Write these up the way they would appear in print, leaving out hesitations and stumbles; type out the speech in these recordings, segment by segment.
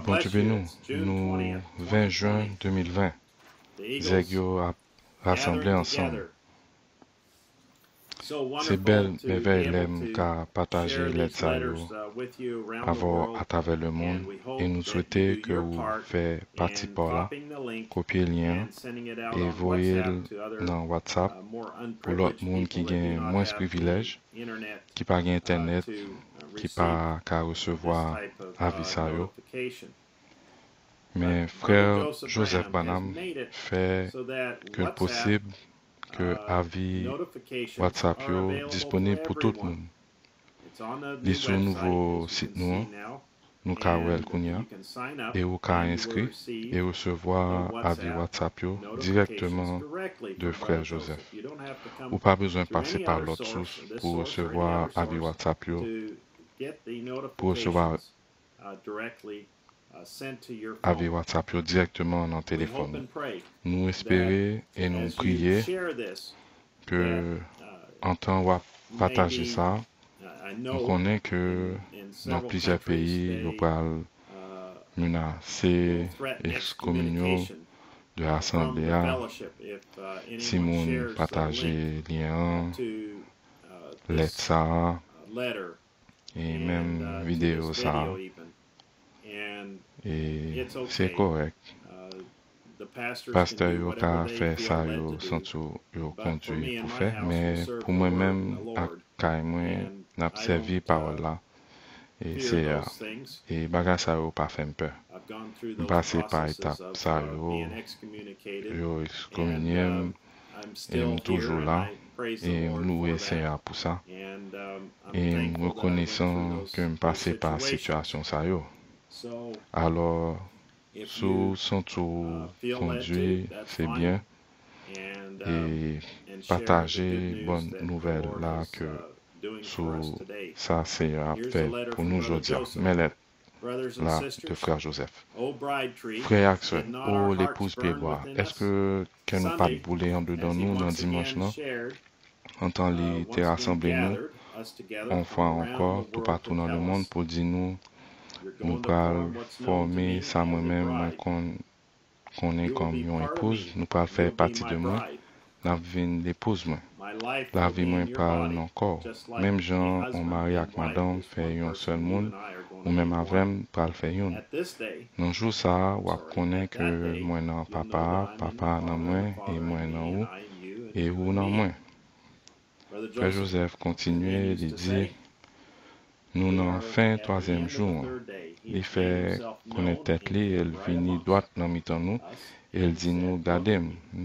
que bon Dieu bénisse nous, 20 juin 2020, les Aigles rassemblés ensemble. C'est belle merveille l'aime qu'a partagé les saillots avant à travers le monde et nous souhaitons que vous faites partie par là, copiez le lien et voyez-le dans WhatsApp pour l'autre monde qui gagne moins de privilèges, qui n'a pas Internet, qui n'a pas recevoir avis saillots. Mais frère Joseph Branham fait que possible que avis WhatsApp est disponible pour tout le monde. Les sur nouveau site nous avons et vous pouvez inscrire et recevoir avis WhatsApp directement de frère Joseph. Vous n'avez pas besoin de passer par l'autre source pour recevoir avis WhatsApp avec WhatsApp directement dans le téléphone. Nous espérons et nous prions que, en temps où partager ça, nous connaissons que dans plusieurs pays, nous parlons menacés, excommunions de l'Assemblée. Si nous partageons les liens, les ça, et même vidéo ça. Et c'est correct. Pasteur Yoka fait ça, yo sans tout yo conduit pour faire, mais pour moi-même, à moi, n'a servi parole là. Et c'est et baga ça yo pas fait peur. Passer par étape ça yo excommunié et on toujours là. Et louer Seigneur pour ça. Et reconnaissant que me passer par situation ça yo. Alors, sous son tour conduit, c'est bien. Et partager bonne nouvelle là que sous ça c'est à faire pour nous aujourd'hui. Mais là de frère Joseph. Frère Axel, oh l'épouse Pébois, est-ce que qu'elle n'a pas boulé en dedans nous dans dimanche non? En tant que rassemblés nous, on fait encore tout partout dans le monde pour dire nous. Nous parlons former ça moi-même qu'on est comme une épouse. Nous parlons faire partie de moi. La vie de l'épouse moi. La vie moi parle encore. Même gens on marie avec madame fait un seul monde ou même avec parle faire une. Dans jour ça on connaît que moi non papa, papa non moi et vous non moi. Frère Joseph continue de dire. Nous n'en fin troisième jour. Il fait connaître tête li, elle vient droite dans mitan nous, elle dit nous gardez.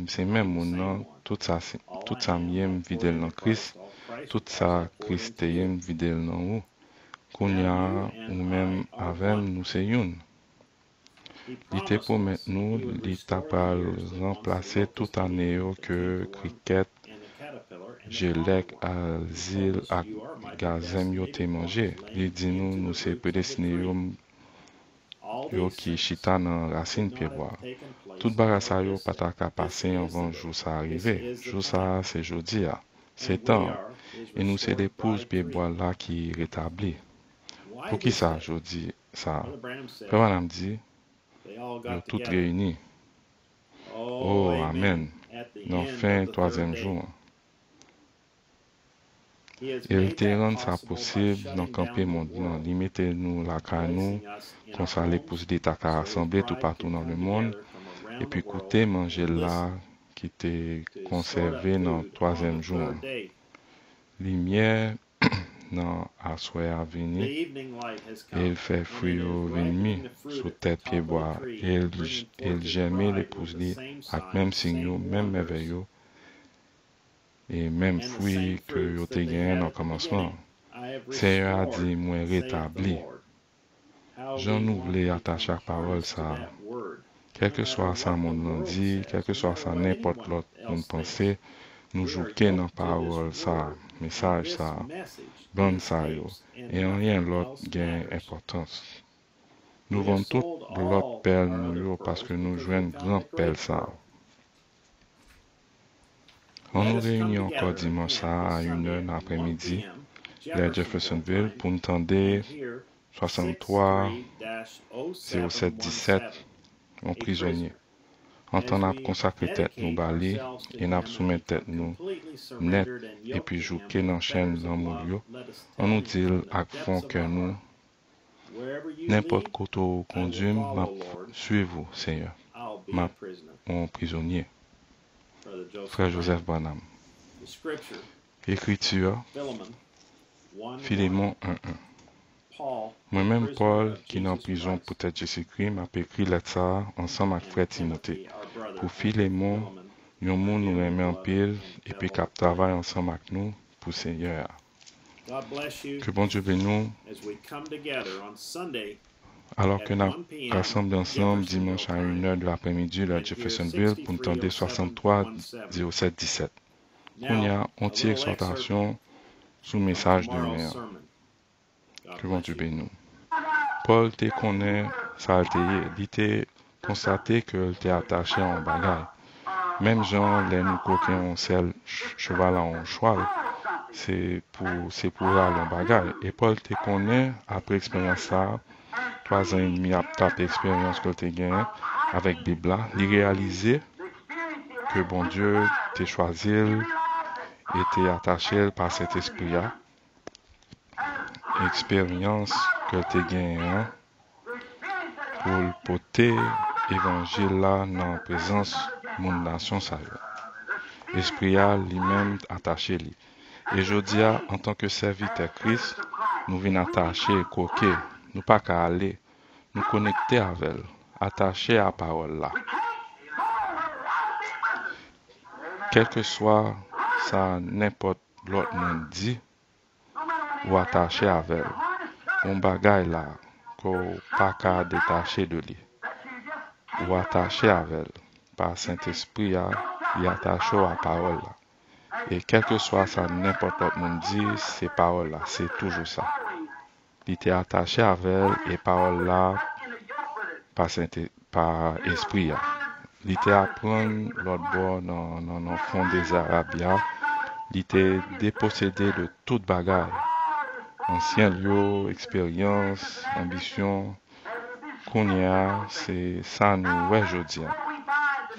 C'est même mon nom, tout ça m'aime videl dans Christ, tout ça Christ aime videl dans nous. Qu'on y a ou même avec nous c'est une. Il te promet nous, il t'a pas remplacé toute année que cricket. Je lègue à l'île à Gazem yo te manger. Il dit nous, nous c'est peu destiné yo qui chita dans racine Pébois. Tout barassa yo pata ka passer avant jour ça arriver. Jour ça c'est jeudi à. C'est temps. Et nous c'est l'épouse Pébois là qui rétablit. Pour qui ça jeudi ça? Frère Branham dit, nous toutes réunis. Oh amen. Dans fin troisième jour. Il te rend ça possible dans le campé mondial. Il mettait nous la canou, qu'on s'allait pousser des takas rassemblés tout partout dans le monde. Et puis écoutez, manger là qui était conservé dans le troisième jour. Lumière dans la soirée à venir. Et il fait fruit au ennemi sous tête pied bois. Et il jamais les pousser avec même signaux, même merveilleux. Et même fruit que vous avez gagné au commencement. Seigneur a dit, moi rétabli. J'en oublie à ta chaque parole ça. Quel que soit ça mon nom dit, quel que soit ça n'importe l'autre mon pensée, nous jouons dans parole ça, message ça, bon ça yo, et en rien l'autre gagne importance. Nous vendons tout l'autre pelle nous parce que nous jouons grand pelle ça. On nous réunit encore dimanche à 1h l'après-midi, à Jeffersonville, pour nous tendre 63-07-17 un prisonnier. En tant n'a consacré tête nous balé et n'a soumis tête nous net et puis jouer dans chaîne l'amour on nous dit à fond que nous n'importe quoi au conduit suivez-vous Seigneur mon prisonnier. Frère Joseph Branham. Écriture Philémon 1:1. Moi-même, Paul, qui est en prison pour tête Jésus-Christ, m'a écrit la tsar ensemble avec Frère Timothée. Pour Philémon, nous nous aimons en pile et puis qu'à travailler ensemble avec nous pour Seigneur. Que bon Dieu bénisse nous. Alors que nous rassemblons ensemble dimanche à 1h de l'après-midi à Jeffersonville pour nous tendre 63-07-17. On y a une petite exhortation sous le message de mer. Que bon Dieu bénisse nous. Paul te connaît sa altérité. Il était constaté que tu es attaché en bagaille. Même gens, les nous coquins, on sel cheval en cheval. C'est pour aller en bagaille. Et Paul te connaît après expérience ça. 3 ans et demi après l'expérience que tu as gagnée avec Bibla, il réalisait que bon Dieu t'a choisi et t'a attaché par cet esprit-là. Expérience que tu as gagnée pour porter l'évangile-là dans la présence de la nation sauvée. L'esprit-là lui-même attaché. Et je dis, en tant que serviteur Christ, nous venons attacher et coquer. Nous pas qu'à aller, nous connecter avec elle, attacher à la parole là. Quel que soit ça, n'importe l'autre monde dit, ou attacher avec elle, on bagaille là, qu'on pas qu'à détacher de lui, ou attacher avec elle, par Saint-Esprit, il attache à la parole là. Et quel que soit ça, n'importe l'autre monde dit, ces paroles là, c'est toujours ça. Il était attaché avec elle et parole là par esprit. Il était apprendre l'autre bord dans le fond des Arabiens. Il était dépossédé de toute bagaille. Ancien lieu, expérience, ambition, qu'on c'est ça nous ouais aujourd'hui.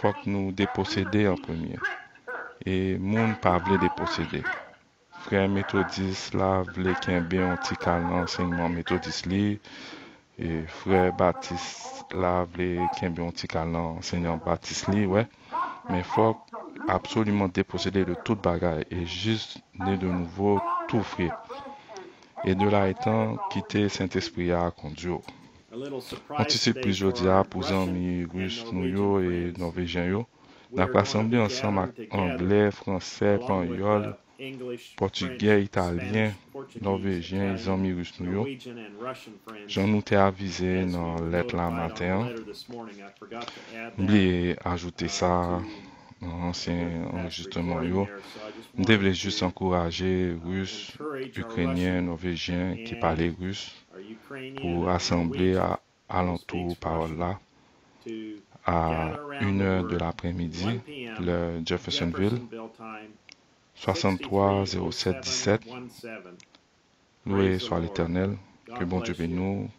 Faut que nous déposséder en premier. Et monde pas voulait déposséder. Frère méthodiste là voulait qu'un bien anti cal l'enseignement méthodiste li et frère baptiste là voulait qu'un bien anti cal l'enseignant baptiste li ouais mais faut absolument déposséder de toute bagaille et juste né de nouveau tout frais et de là étant quitter Saint-Esprit à conduire. On t'y surprise aujourd'hui pour les amis russes nous et norvégiens yo n'a pas rassemblé ensemble avec anglais, français, espagnol, portugais, italien, norvégien, les amis russes nous. J'en nous t'ai avisé dans lettre la matin. Oublié ajouter ça dans l'ancien enregistrement. Je devais juste encourager russes, ukrainiens, norvégiens qui parlaient russe pour rassembler à alentour parole là à 1h de l'après-midi, le Jeffersonville. 63-07-17, loué soit l'Éternel, que bon Dieu bénisse nous,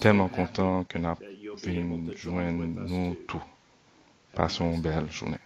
tellement content que nous venons joindre nous tous. Passons une belle journée.